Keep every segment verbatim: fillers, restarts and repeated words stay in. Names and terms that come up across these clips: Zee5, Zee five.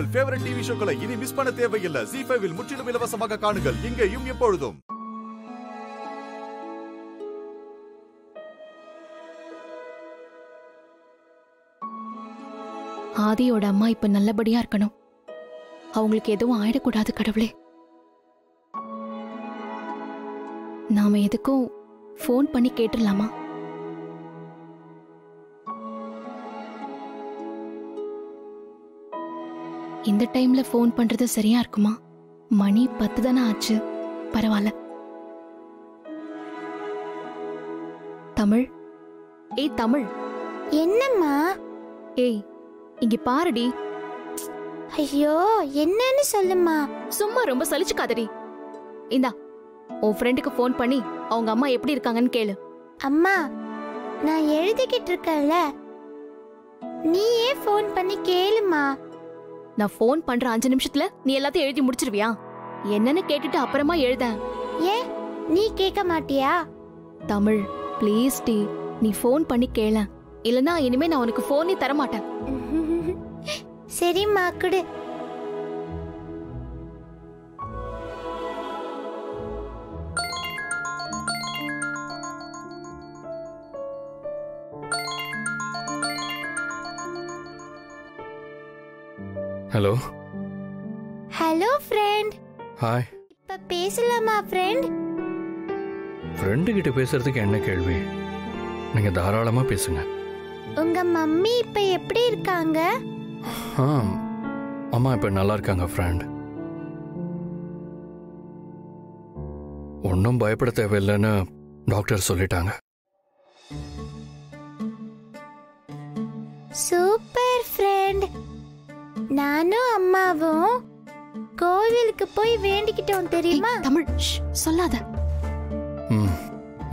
உங்கள் favourite TV ஷோக்களை இனி miss பண்ண தேவையில்லை. Zee five இல் முற்றிலும் இலவசமாக காணுங்கள், இங்கேயும் எப்பொழுதும். ஆதியோட அம்மா இப்ப நல்லபடியா இருக்கணும். அவங்களுக்கு எதுவும் ஆயிடக்கூடாது கடவுளே. நாம எதுக்கும் ஃபோன் பண்ணி கேட்டுடலாமா? இந்த டைம்ல ஃபோன் பண்றது சரியா இருக்குமா? மணி பத்து தானே ஆச்சு, பரவாயில்ல. தமிழ், ஏய் தமிழ். என்னம்மா? ஏய் இங்க பாருடி. ஐயோ என்னன்னு சொல்லுமா. சும்மா ரொம்ப சலிச்சுக்காதடி. இந்தா உன் ஃப்ரெண்டுக்கு ஃபோன் பண்ணி அவங்க அம்மா எப்படி இருக்காங்கன்னு கேளு. அம்மா நான் எழுதிக்கிட்டு இருக்கல, நீயே ஃபோன் பண்ணி கேளுமா. நான் ஃபோன் பண்ற அஞ்சு நிமிஷத்துல நீ எல்லாத்தையும் எழுதி முடிச்சிருவியா? என்னன்னு கேட்டுட்டு அப்புறமா எழுத. ஏன் நீ கேட்க மாட்டியா? தமிழ் ப்ளீஸ் டி, நீ ஃபோன் பண்ணி கேள. இல்லனா இனிமே நான் உனக்கு ஃபோனே தர மாட்டேன். சரி மாக்குடு. Hello hello friend. ஹாய். இப்ப பேசலாமா ஃப்ரெண்ட்? ஃப்ரெண்ட் கிட்ட பேசுறதுக்கு என்ன கேள்வி, நீங்க தாராளமா பேசுங்க. உங்க மம்மி இப்ப எப்படி இருக்காங்க? அம்மா இப்ப நல்லா இருக்காங்க ஃப்ரெண்ட், ஒன்னும் பயப்பட தேவையில்லைன்னு டாக்டர் சொல்லிட்டாங்க. Super friend. நானும் அம்மாவும் கோவிலுக்கு போய் வேண்டிக்கிட்டோம் தெரியுமா? தமிழ் சொல்லாத. ம்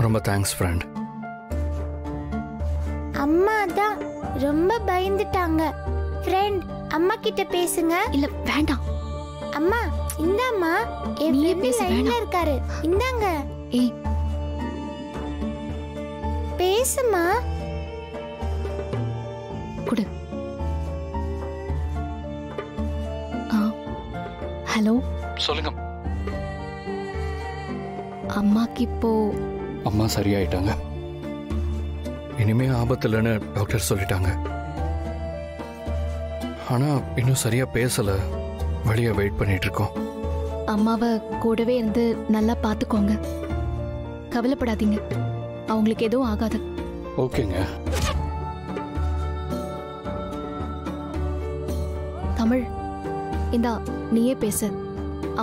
ரொம்ப தேங்க்ஸ் ஃப்ரெண்ட். அம்மா தான் ரொம்ப பயந்துட்டாங்க. ஃப்ரெண்ட் அம்மா கிட்ட பேசுங்க. இல்ல வேண்டாம். அம்மா இந்தாம்மா, நீயே பேச வேண்டாம் இருக்காரு. இந்தாங்க. ஏய் பேசுமா. குடு. ஆ ஹலோ சொல்லுங்க. அம்மாக்கு இப்போ அம்மா சரியாயிட்டாங்க, இனிமே ஆபத்தில்லைன்னு டாக்டர் சொல்லிட்டாங்க. ஆனா இன்னும் சரியா பேசல, வெளியே வெயிட் பண்ணிட்டு இருக்கோம். அம்மாவை கூடவே இருந்து நல்லா பாத்துக்கோங்க, கவலைப்படாதீங்க, அவங்களுக்கு எதுவும் ஆகாது. ஓகேங்க. தமிழ் இந்தா நீயே பேசு.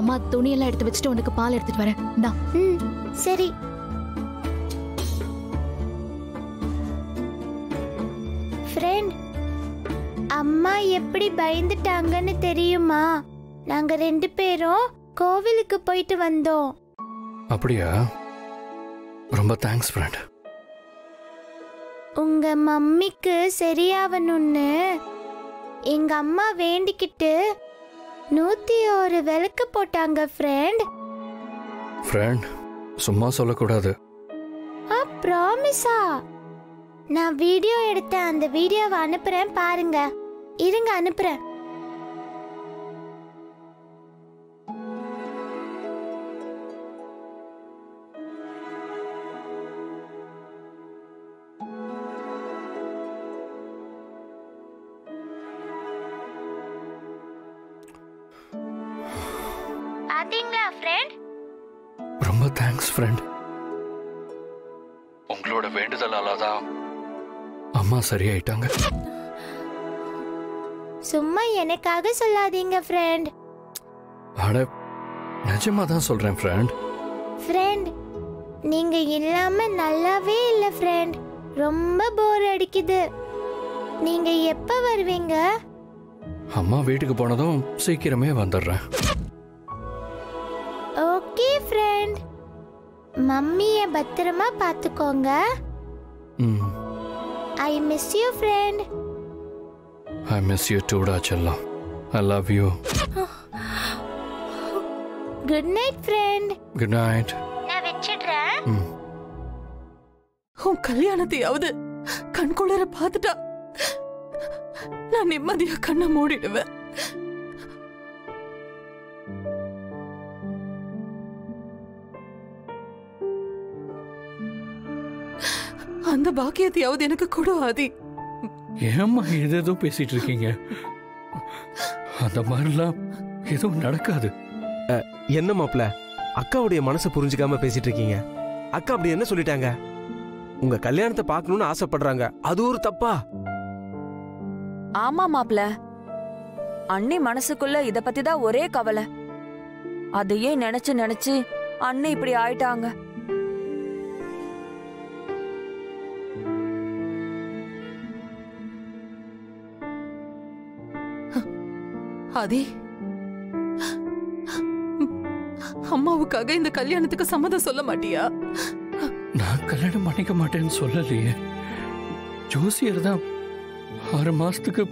அம்மா துணியெல்லாம் எடுத்து வச்சுட்டு உனக்கு பால் எடுத்துட்டு வரேன். இந்தா. ம் சரி. ஃப்ரெண்ட் அம்மா எப்படி பயந்துட்டாங்கன்னு தெரியுமா? நாங்க ரெண்டு பேரும் கோவிலுக்கு போயிட்டு வந்தோம். அப்படியா? ரொம்ப தேங்க்ஸ் ஃப்ரெண்ட். உங்க மம்மிக்கு சரியாவணும்னு எங்க அம்மா வேண்டிக்கிட்டு நூத்தி ஒரு விளக்கு போட்டாங்க ஃப்ரெண்ட். ஃப்ரெண்ட் சும்மா சொல்லக்கூடாது. ஆ ப்ராமிஸா? நான் வீடியோ எடுத்தேன், அந்த வீடியோவை அனுப்புறேன் பாருங்க. இருங்க அனுப்புறேன். பாத்தீங்களா ஃப்ரெண்ட்? ரொம்ப தேங்க்ஸ் ஃப்ரெண்ட். உங்களோட வேண்டுதலால தான் அம்மா சரியாயிட்டாங்க. சும்மா எனக்காக சொல்லாதீங்க ஃப்ரெண்ட். அட நிஜமா தான் சொல்றேன் ஃப்ரெண்ட். ஃப்ரெண்ட் நீங்க இல்லாம நல்லாவே இல்ல ஃப்ரெண்ட், ரொம்ப போர் அடிக்குது. நீங்க எப்ப வருவீங்க? அம்மா வீட்டுக்கு போனதும் சீக்கிரமே வந்துடுறேன். Okay friend. மம்மியை பத்திரமா பாத்துக்கோங்க. ம். I miss you friend. I miss you too da chella. I love you. Good night friend. Good night. Na vechidra. Hum kalyanathi avud kan kolera paathita. Na nimmadiya kanna moodiduva. அந்த பாக்கியத்தையாவது எனக்கு கொடு ஆதி. ஏம்மா ஏதேதோ பேசிட்டு இருக்கீங்க? அந்த மாதிரிலாம் எதுவும் நடக்காது. என்ன மாப்பிள்ள அக்காவுடைய மனசை புரிஞ்சுக்காம பேசிட்டு இருக்கீங்க? அக்கா அப்படி என்ன சொல்லிட்டாங்க? உங்க கல்யாணத்தை பார்க்கணும்னு ஆசைப்படுறாங்க, அது ஒரு தப்பா? ஆமா மாப்பிள்ள, அண்ணி மனசுக்குள்ள இத பத்தி தான் ஒரே கவலை. அதையே நினைச்சு நினைச்சு அண்ணி இப்படி ஆயிட்டாங்க. ஆதி, அம்மாவுக்காக இந்த கல்யாணத்துக்கு சம்மதம் சொல்ல மாட்டியா? நான் கல்யாணம் பண்ணிக்க மாட்டேன்னு சொல்லலையே. ஜோசியர் தான் ஆறு மாசத்துக்கு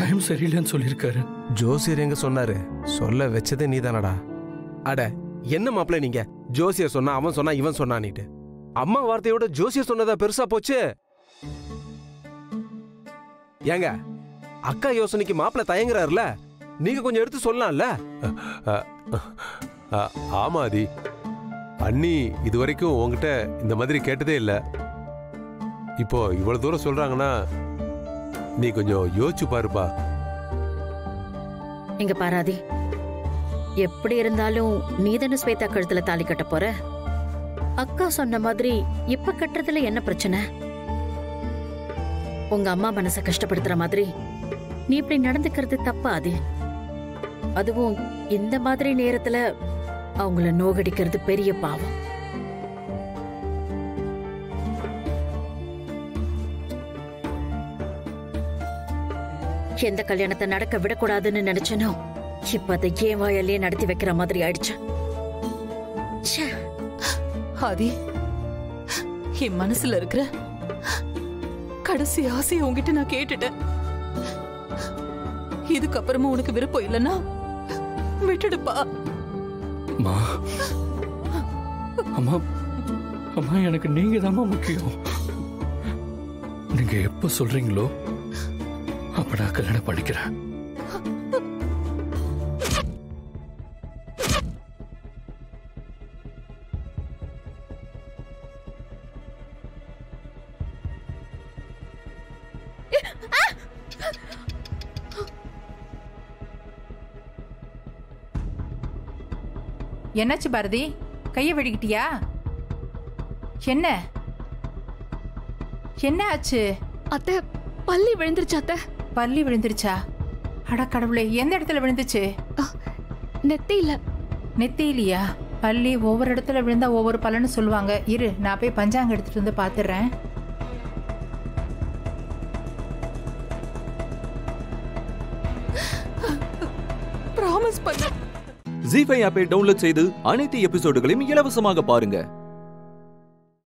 டைம் சரியில்லைன்னு சொல்லியிருக்காரு. ஜோசியர் எங்க சொன்னாரு? சொல்ல வச்சதே நீ தானடா. அட என்ன மாப்பிள்ள நீங்க, ஜோசியர் சொன்னா அவன் சொன்னா இவன் சொன்னான்னுட்டு அம்மா வார்த்தையோட ஜோசியர் சொன்னதா பெருசா போச்சு? ஏங்க அக்கா யோசனைக்கு மாப்பிள்ள தயங்குறாருல, நீங்க கொஞ்சம் எடுத்து சொல்லலாம்ல. ஆமா ஆதி, அண்ணி இது வரைக்கும் உங்ககிட்ட இந்த மாதிரி கேட்டதே இல்லை. இப்போ இவ்வளவு தூரம் சொல்றாங்கன்னா நீ கொஞ்சம் யோசிச்சு பாருப்பா. இங்க பாராதி, எப்படி இருந்தாலும் நீதானு ஸ்வேதா கழுத்துல தாலி கட்ட போற. அக்கா சொன்ன மாதிரி இப்ப கட்டுறதுல என்ன பிரச்சனை? உங்க அம்மா மனசை கஷ்டப்படுத்துற மாதிரி நீ இப்படி நடந்துக்கிறது தப்பாது. அதுவும் இந்த மாதிரி நேரத்துல அவங்கள நோகடிக்கிறது பெரிய பாவம். எந்த கல்யாணத்தை நடக்க விடக்கூடாதுன்னு நினைச்சனோ இப்ப அதை ஏன் வாயிலே நடத்தி வைக்கிற மாதிரி ஆயிடுச்சு. ஆதி, என் மனசுல இருக்கிற கடைசி ஆசையை உங்ககிட்ட நான் கேட்டுட்டேன். இதுக்கப்புறமும் உனக்கு விருப்பம் இல்லைன்னா விட்டுடுப்பா. அம்மா அம்மா எனக்கு நீங்க தான்மா முக்கியம். நீங்க எப்ப சொல்றீங்களோ அப்ப நான் கல்யாணம் பண்ணிக்கிறேன். என்னாச்சு பாரதி, கையை வெடிக்கிட்டியா? என்ன என்ன ஆச்சு? அத்தை பல்லி விழுந்துருச்சா? அத்தை பல்லி விழுந்துருச்சா? அட கடவுளே, எந்த இடத்துல விழுந்துச்சு? நெத்தியில. நெத்தியிலையா? பல்லி ஒவ்வொரு இடத்துல விழுந்தா ஒவ்வொரு பலன்னு சொல்லுவாங்க. இரு நான் போய் பஞ்சாங்கம் எடுத்துட்டு வந்து பாத்துறேன். ஜீ ஃபைவ் ஆப்பை டவுன்லோட் செய்து அனைத்து எபிசோடுகளையும் இலவசமாக பாருங்க.